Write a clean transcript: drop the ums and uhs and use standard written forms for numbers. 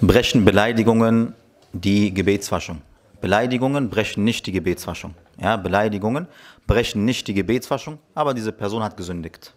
Brechen Beleidigungen die Gebetswaschung? Beleidigungen brechen nicht die Gebetswaschung. Ja, Beleidigungen brechen nicht die Gebetswaschung, aber diese Person hat gesündigt.